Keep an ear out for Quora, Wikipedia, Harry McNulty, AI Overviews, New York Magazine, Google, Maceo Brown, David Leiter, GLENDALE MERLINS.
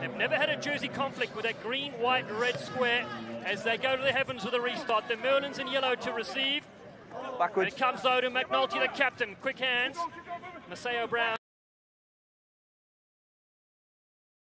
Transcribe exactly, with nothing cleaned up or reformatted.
They've never had a jersey conflict with that green, white, and red square. As they go to the heavens with a restart, the Merlins in yellow to receive. Backwards. And it comes though to McNulty, the captain. Quick hands. Maceo Brown.